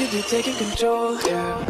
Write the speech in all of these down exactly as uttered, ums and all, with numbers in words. Look at you taking control, yeah.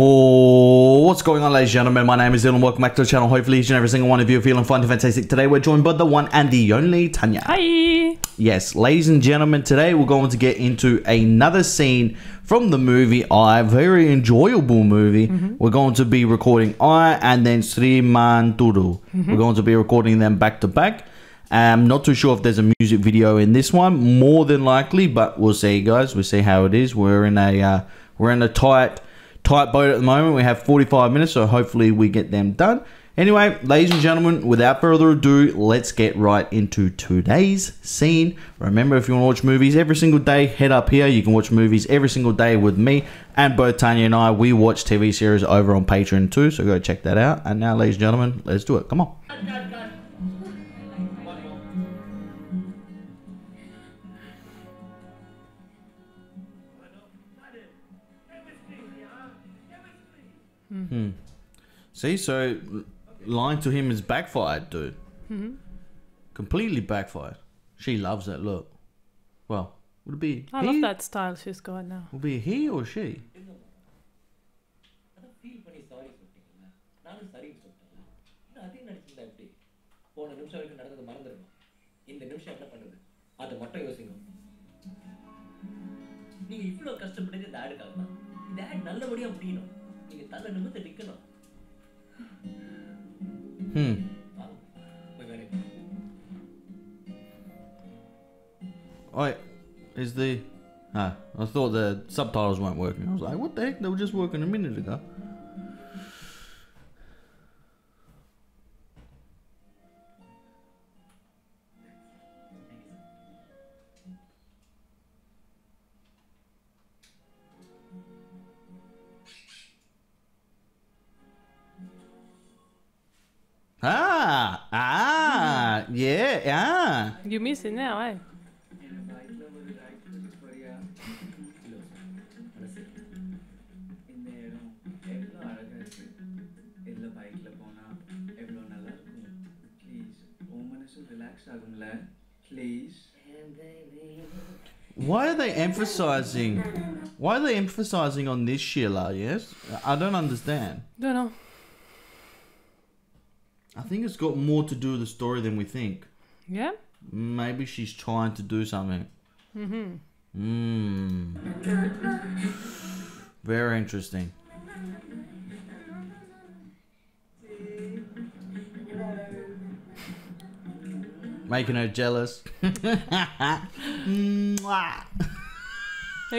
Oh, what's going on, ladies and gentlemen? My name is Dylan. Welcome back to the channel. Hopefully each and every single one of you are feeling fine and fantastic. Today we're joined by the one and the only Tanya. Hi. Yes, ladies and gentlemen, today we're going to get into another scene from the movie I, a very enjoyable movie. Mm-hmm. We're going to be recording I and then Srimanduru. Mm-hmm. We're going to be recording them back to back. I'm not too sure if there's a music video in this one, more than likely, but we'll see, guys. We'll see how it is. We're in a uh, we're in a tight tight boat at the moment. We have forty-five minutes, so hopefully we get them done. Anyway, ladies and gentlemen, without further ado, let's get right into today's scene. Remember, if you want to watch movies every single day, head up here. You can watch movies every single day with me and both Tanya and I. We watch T V series over on Patreon too, so go check that out. And now, ladies and gentlemen, let's do it. Come on. Hmm. See, so lying to him is backfired, dude. Mm-hmm. Completely backfired. She loves that look. Well, would it be I he? love that style she's got now. Would it be he or she? Hmm. Oh, is the... Ah, I thought the subtitles weren't working. I was like, what the heck? They were just working a minute ago. Ah, ah, yeah, yeah. You miss it now, eh? Why are they emphasizing? Why are they emphasizing on this, Sheila? Yes, I don't understand. Don't know. I think it's got more to do with the story than we think. Yeah? Maybe she's trying to do something. Mm-hmm. Mm. Very interesting. Making her jealous. Maybe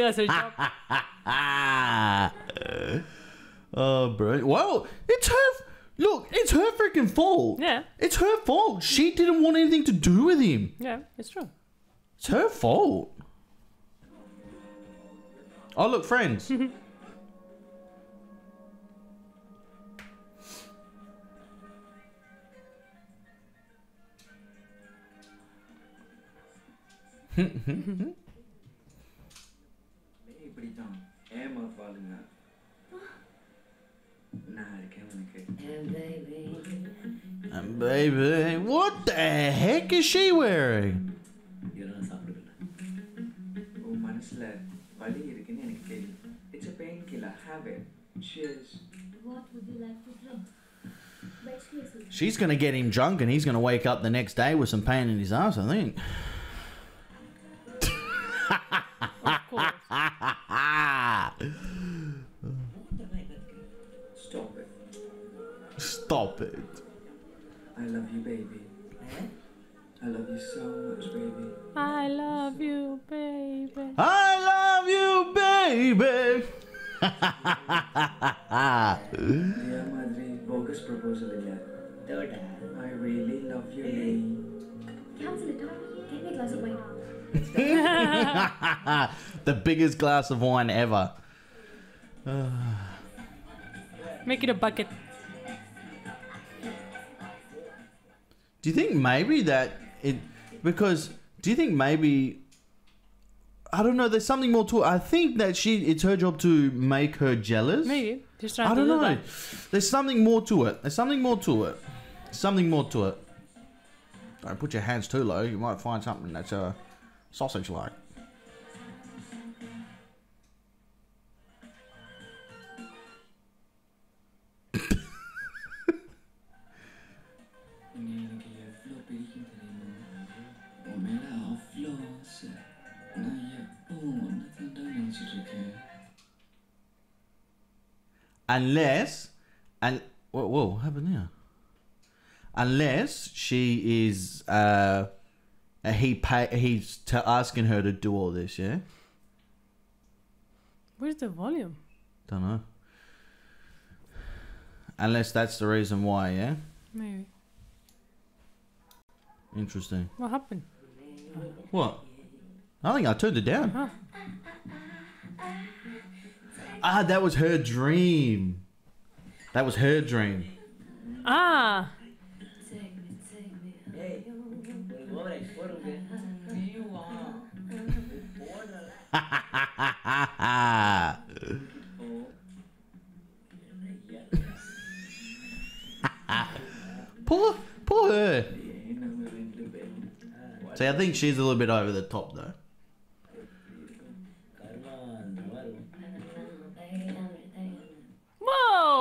that's her job. Oh, bro. Well, it's her... Look, it's her freaking fault. Yeah. It's her fault. She didn't want anything to do with him. Yeah, it's true. It's her fault. Oh, look, friends. And baby. And baby, what the heck is she wearing? It's a painkiller. Have it. Cheers. What would you like to drink? She's gonna get him drunk, and he's gonna wake up the next day with some pain in his ass, I think. Stop it. I love you, baby. I love you so much, baby. I love you, baby. I love you, baby. Dear Madri, bogus proposal again. I really love you, baby. Cancel it out. Give me a glass of wine. The biggest glass of wine ever. Make it a bucket. Do you think maybe that it, because do you think maybe, I don't know, there's something more to it. I think that she, it's her job to make her jealous. Maybe. Just trying I don't to know. That. There's something more to it. There's something more to it. Something more to it. Don't put your hands too low. You might find something that's a uh, sausage-like. Unless, and whoa, whoa, what happened there? Unless she is, uh, he pay, he's to asking her to do all this, yeah? Where's the volume? Don't know. Unless that's the reason why, yeah? Maybe. Interesting. What happened? What? I think I turned it down. Uh-huh. Ah, that was her dream. That was her dream. Ah. Poor, poor her. See, I think she's a little bit over the top, though.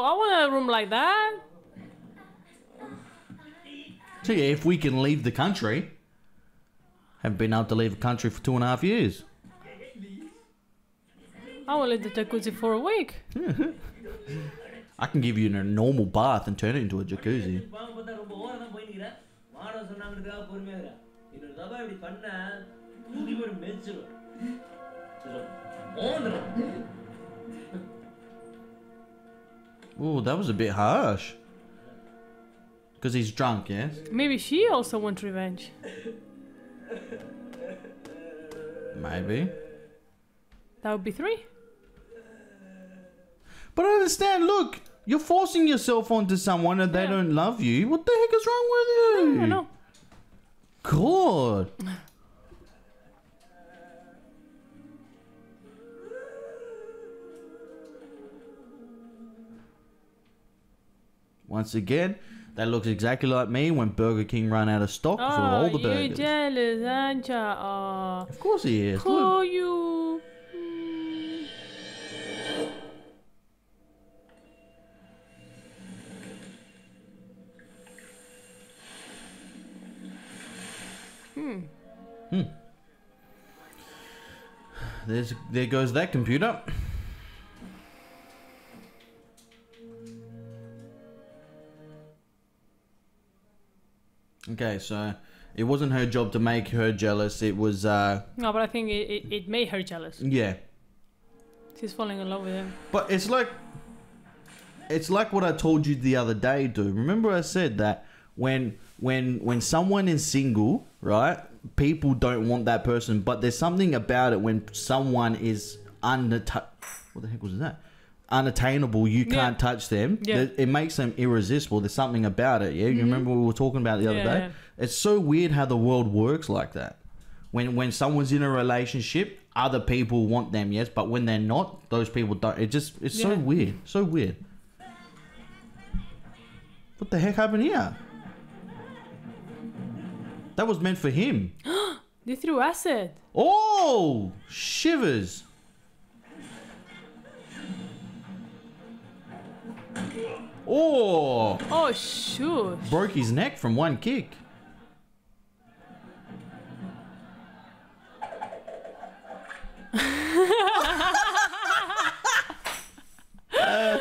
I want a room like that. So yeah, if we can leave the country. Haven't been able to leave the country for two and a half years. I will leave the jacuzzi for a week. I can give you a normal bath and turn it into a jacuzzi. Oh, that was a bit harsh. Because he's drunk, yes? Maybe she also wants revenge. Maybe. That would be three. But I understand, look. You're forcing yourself onto someone and they yeah. don't love you. What the heck is wrong with you? I don't know. God. Once again, that looks exactly like me when Burger King ran out of stock oh, for all the burgers. Oh, you jealous, aren't you? Oh. Of course he is. Oh, you. Mm. Hmm. Hmm. There's, there goes that computer. Okay, so it wasn't her job to make her jealous. It was. Uh, no, but I think it, it, it made her jealous. Yeah. She's falling in love with him. But it's like, it's like what I told you the other day, dude. Remember I said that when when when someone is single, right? People don't want that person, but there's something about it when someone is unatta- What the heck was that? unattainable, you yeah. can't touch them. Yeah. It, it makes them irresistible. There's something about it. Yeah, you mm-hmm. remember we were talking about it the other yeah, day. Yeah. It's so weird how the world works like that. When when someone's in a relationship, other people want them, yes, but when they're not, those people don't. It just it's yeah. so weird. So weird. What the heck happened here? That was meant for him. They threw acid. Oh, shivers. Oh! Oh, sure. Broke his neck from one kick. uh,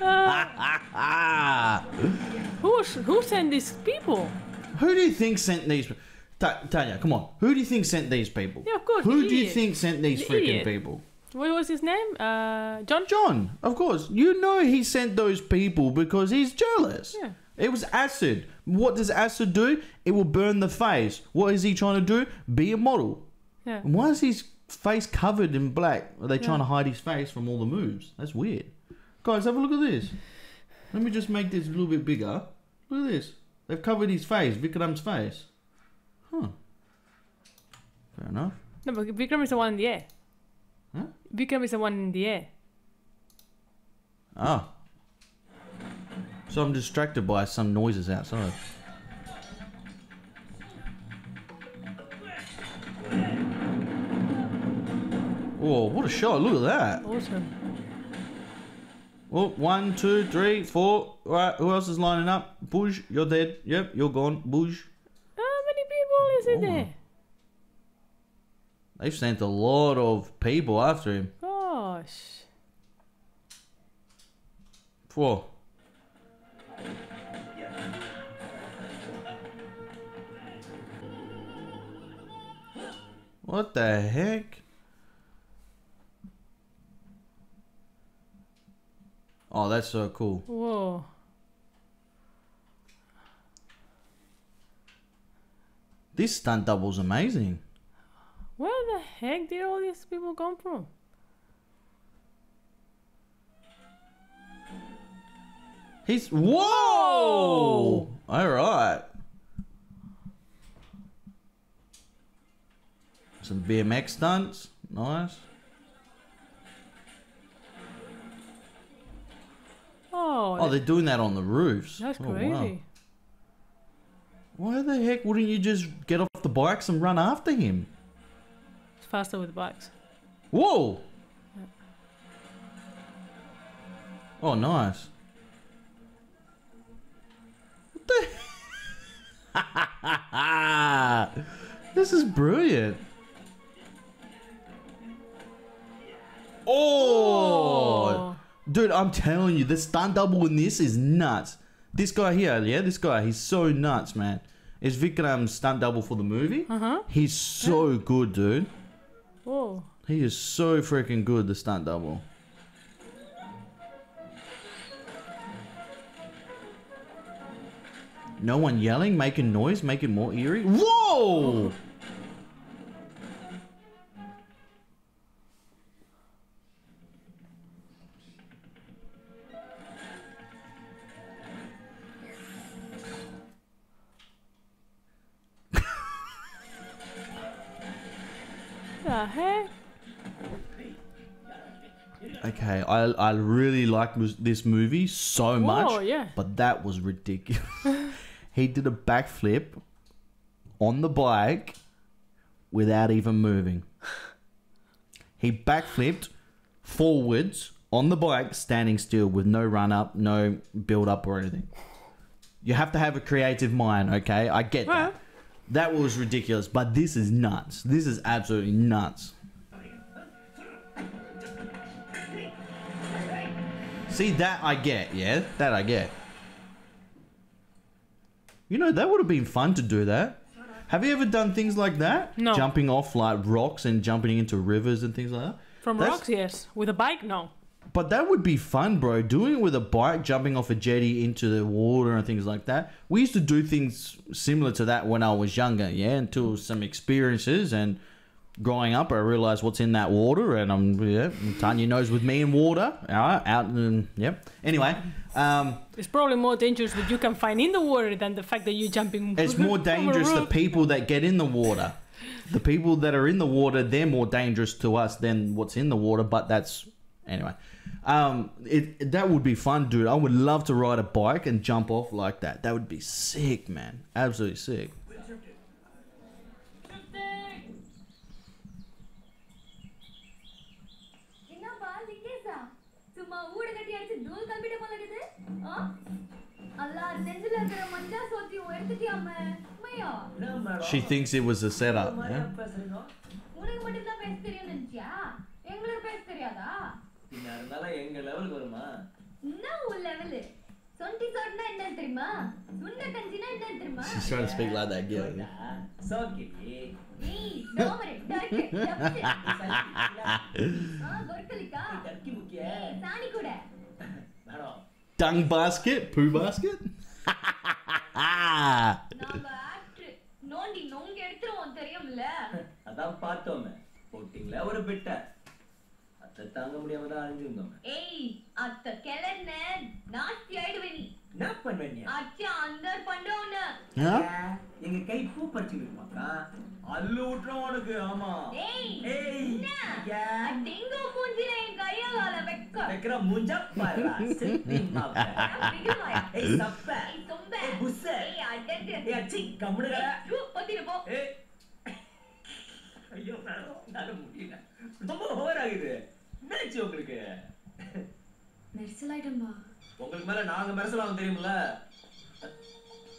uh, who who sent these people? Who do you think sent these? Ta Tanya, come on. Who do you think sent these people? Yeah, of course. Who do you think sent these freaking people? What was his name? Uh, John? John, of course. You know he sent those people because he's jealous. Yeah. It was acid. What does acid do? It will burn the face. What is he trying to do? Be a model. Yeah. And why is his face covered in black? Are they yeah. trying to hide his face from all the moves? That's weird. Guys, have a look at this. Let me just make this a little bit bigger. Look at this. They've covered his face, Vikram's face. Huh. Fair enough. No, but Vikram is the one in the air. Huh? Vikram is the one in the air. Ah. So I'm distracted by some noises outside. Whoa, what a shot. Look at that. Awesome. Well, one, two, three, four. All right, who else is lining up? Bush, you're dead. Yep, you're gone. Bush. How many people is in oh. there? They've sent a lot of people after him. Gosh. Four. What the heck? Oh, that's so cool. Whoa. This stunt double's amazing. Where the heck did all these people come from? He's... Whoa! Whoa! All right. Some B M X stunts. Nice. Oh, oh, they're doing that on the roofs. That's oh, crazy. Wow. Why the heck wouldn't you just get off the bikes and run after him? It's faster with the bikes. Whoa! Yeah. Oh, nice. What the... This is brilliant. Oh! Oh. Dude, I'm telling you, the stunt double in this is nuts. This guy here, yeah, this guy, he's so nuts, man. It's Vikram's stunt double for the movie. Uh-huh. He's so yeah. good, dude. Whoa. He is so freaking good, the stunt double. No one yelling, making noise, making more eerie. Whoa! Okay, I, I really like this movie so much. Oh, yeah. But that was ridiculous. He did a backflip on the bike without even moving. He backflipped forwards on the bike, standing still with no run-up, no build-up or anything. You have to have a creative mind, okay? I get well. that. That was ridiculous, but this is nuts. This is absolutely nuts. See, that I get, yeah? That I get. You know, that would have been fun to do that. Have you ever done things like that? No. Jumping off, like, rocks and jumping into rivers and things like that? From That's... rocks, yes. With a bike, no. But that would be fun, bro. Doing it with a bike, jumping off a jetty into the water and things like that. We used to do things similar to that when I was younger, yeah? Until some experiences and growing up, I realised what's in that water. And I'm, yeah, Tanya knows with me in water. All right, out and, yep. Anyway. Um, it's probably more dangerous what you can find in the water than the fact that you're jumping. It's more dangerous the people that get in the water. The people that are in the water, they're more dangerous to us than what's in the water. But that's... Anyway, um, it that would be fun, dude. I would love to ride a bike and jump off like that. That would be sick, man. Absolutely sick. She thinks it was a setup. Yeah? She's trying to speak like that girl. Dung basket? Poo basket? Hey, at the Kellerman, not Yadwini. Not for me. At your under Pandona. Yeah, you can't poop at you, Papa. I'll loot on a girl. Hey, hey, yeah, I think of Munjay and Gayala. I can a Munja Pala. Sitting up. Hey, stop back. Come back. Who said, I did it. Yeah, chick, come with that. You put it up. Hey, you're not a Mudina. Come over. மாட்டேன்மா. உங்களுக்கு மேல நாங்க மிரசலாம் தெரியும்ல.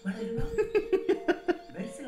மறந்துறோம். மிரசல்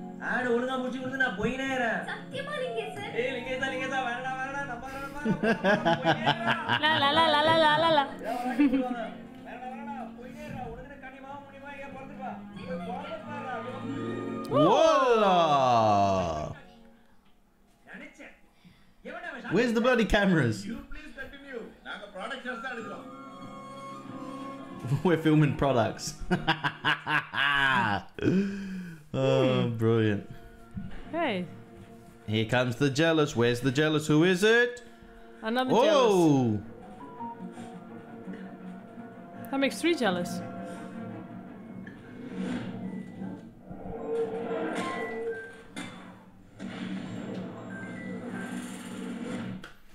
ஆளை ஒழுங்கா முடிச்சு கொடுத்து நான் போயினே இருக்கேன். சத்தியமா நீங்க சார். ஏய் நீங்க தான் நீங்க தான் வரடா வரடா நம்ம வரடா. லா லா லா லா லா லா லா. வரடா வரடா போயினே இருக்கா. உடனே கனிமா முனிமா ஏ போறது பா. போய் போறது பாறா. ஓலா. நினைச்சேன். எவனே Where's the bloody cameras? You please continue. நாங்க ப்ராடக்ட் ஷாட்ஸ் தான் எடுக்கிறோம். We're filming products. Oh, brilliant. Hey. Here comes the jealous. Where's the jealous? Who is it? Another oh. jealous. Oh. That makes three jealous.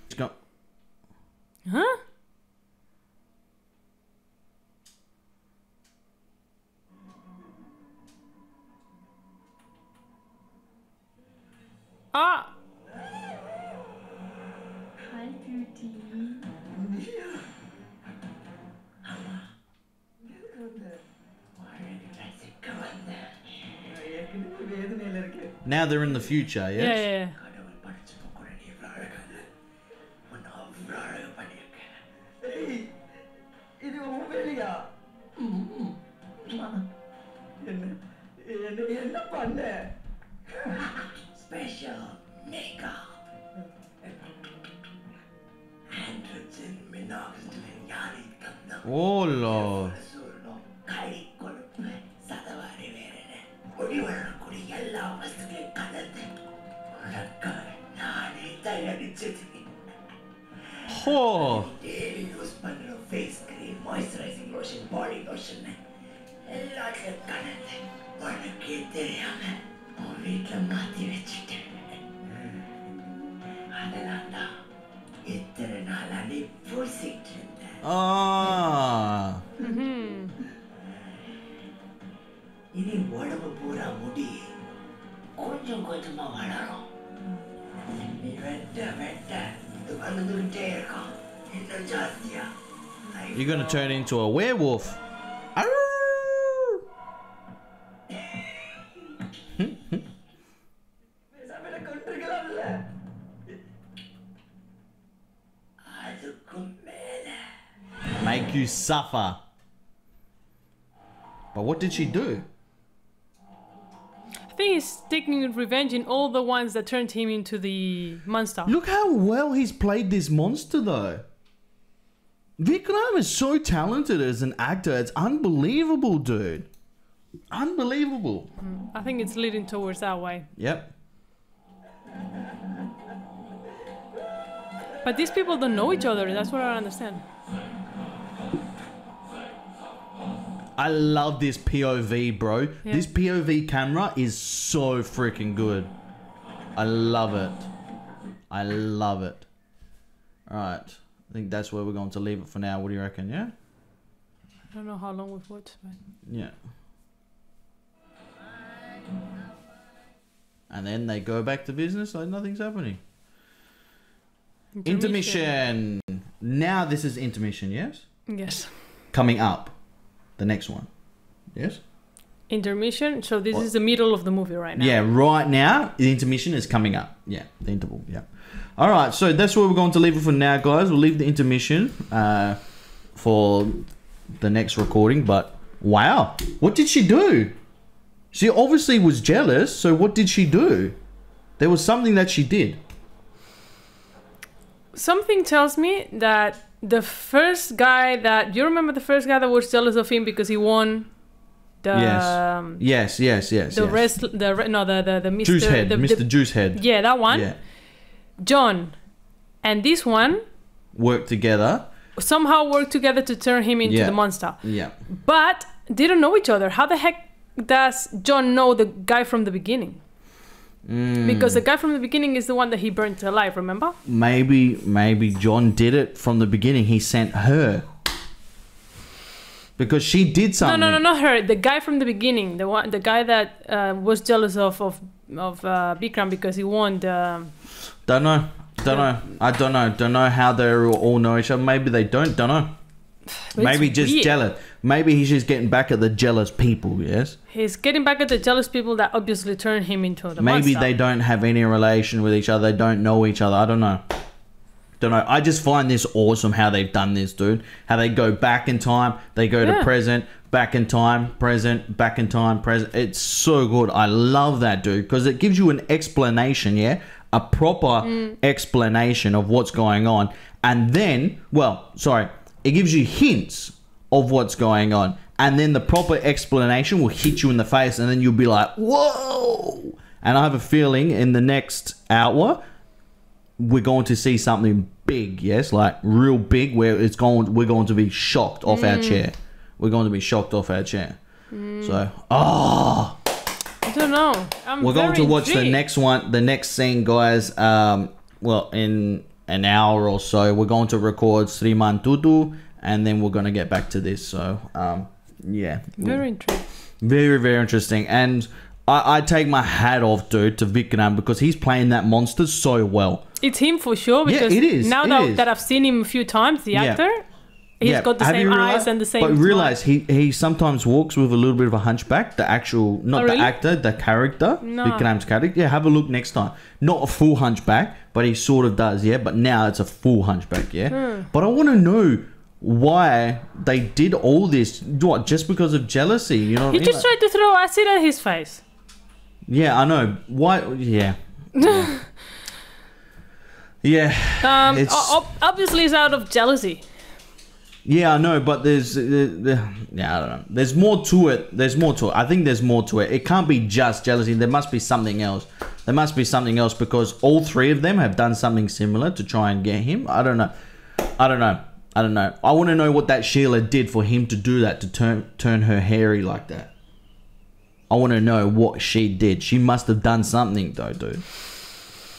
Let's go. Huh? Ah. Hi, cutie. Now they're in the future, yes? Yeah, yeah, yeah. Special makeup. Androgen minoxidil yari kanna. Oh lord. Kai kolpe sadavari verene. Udivar kudi yalla vasukle kalathe. Rakkar naane thayadichithu. Oh. Daily use panna face cream, moisturizing lotion, body lotion. Ella kalathe. Varake theriyama. வீட்டுல மாத்தி வச்சுட்டேன். அதெல்லாம் தான் எத்தனை நாளா நீ பூசிட்டு இருந்த. இனி உடம்பு பூரா முடி கொஞ்சம் கொஞ்சமா வளரும். வெட்ட வெட்ட வளர்ந்துகிட்டே இருக்கும். இன்னும் ஜாஸ்தியா. You're gonna turn into a werewolf. Make you suffer. But what did she do? I think he's taking revenge in all the ones that turned him into the monster. Look how well he's played this monster though. Vikram is so talented as an actor. It's unbelievable, dude. Unbelievable. Mm, I think it's leading towards that way. Yep. But these people don't know each other. That's what I don't understand. I love this P O V, bro. Yeah. This P O V camera is so freaking good. I love it. I love it. All right. I think that's where we're going to leave it for now. What do you reckon, yeah? I don't know how long we've watched, but... Yeah. And then they go back to business like nothing's happening. Intermission. Intermission. Now this is intermission, yes? Yes. Coming up. The next one. Yes? Intermission. So this what? Is the middle of the movie right now. Yeah, right now. The intermission is coming up. Yeah, the interval. Yeah. All right. So that's where we're going to leave it for now, guys. We'll leave the intermission uh, for the next recording. But wow. What did she do? She obviously was jealous. So what did she do? There was something that she did. Something tells me that the first guy that... You remember the first guy that was jealous of him because he won the... Yes, um, yes, yes, yes. The yes. rest... The, no, the, the, the Mister Juicehead. The, Mister The, Juicehead. Yeah, that one. Yeah. John and this one... Worked together. Somehow worked together to turn him into yeah. the monster. Yeah. But they don't know each other. How the heck does John know the guy from the beginning? Mm. Because the guy from the beginning is the one that he burnt alive, remember? Maybe, maybe John did it from the beginning. He sent her. Because she did something. No, no, no, not her. The guy from the beginning. The one, the guy that uh, was jealous of of, of uh, Vikram because he won the... Don't know. Don't know. I don't know. Don't know how they all know each other. Maybe they don't. Don't know. But maybe just weird. Jealous. Maybe he's just getting back at the jealous people, yes? He's getting back at the jealous people that obviously turned him into the Maybe monster. They don't have any relation with each other. They don't know each other. I don't know. Don't know. I just find this awesome how they've done this, dude. How they go back in time. They go yeah. to present, back in time, present, back in time, present. It's so good. I love that, dude. Because it gives you an explanation, yeah? A proper mm. explanation of what's going on. And then, well, sorry. It gives you hints of what's going on. And then the proper explanation will hit you in the face. And then you'll be like, whoa. And I have a feeling in the next hour, we're going to see something big. Yes, like real big where it's going. We're going to be shocked off mm. our chair. We're going to be shocked off our chair. Mm. So, oh. I don't know. I'm we're going to watch intrigued. the next one. The next scene, guys. Um, well, in... an hour or so we're going to record Srimanduru and then we're going to get back to this. So um yeah, very interesting, very very interesting. And I, I take my hat off, dude, to Vikram because he's playing that monster so well. It's him for sure because yeah, it is. now it that, is. that I've seen him a few times, the yeah. actor he's yeah. got the Have same eyes and the same but smile. realize he he sometimes walks with a little bit of a hunchback, the actual not oh, really? the actor the character no. Vikram's character. Yeah, have a look next time. Not a full hunchback, but he sort of does. Yeah, but now it's a full hunchback. Yeah. mm. But I want to know why they did all this. What, just because of jealousy? You know what you I mean? just like, tried to throw acid at his face. Yeah, I know why. Yeah, yeah, yeah. Um, it's... obviously it's out of jealousy. Yeah, I know, but there's, uh, uh, yeah, I don't know. There's more to it. There's more to it. I think there's more to it. It can't be just jealousy. There must be something else. There must be something else because all three of them have done something similar to try and get him. I don't know. I don't know. I don't know. I want to know what that Sheila did for him to do that, to turn turn her hairy like that. I want to know what she did. She must have done something though, dude.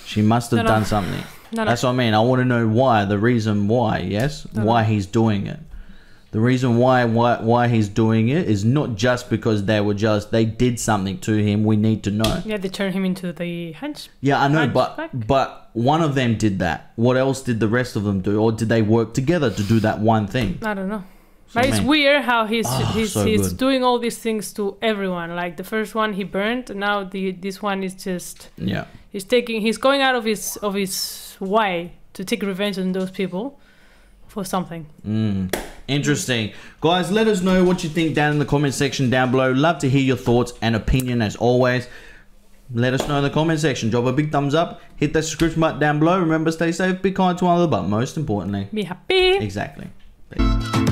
She must have done something. No, no. That's what I mean. I want to know why, the reason why, yes? No, why no. he's doing it. The reason why, why why he's doing it is not just because they were just, they did something to him. We need to know. Yeah, they turned him into the hunch. Yeah, I know, hunch but back. but one of them did that. What else did the rest of them do? Or did they work together to do that one thing? I don't know. So but I mean, it's weird how he's oh, he's, so he's doing all these things to everyone. Like the first one he burned, now the this one is just yeah. He's taking he's going out of his of his way to take revenge on those people for something. Mm. Interesting, guys. Let us know what you think down in the comment section down below. Love to hear your thoughts and opinion as always. Let us know in the comment section. Drop a big thumbs up. Hit that subscription button down below. Remember, stay safe, be kind to one another, but most importantly, be happy. Exactly. Peace.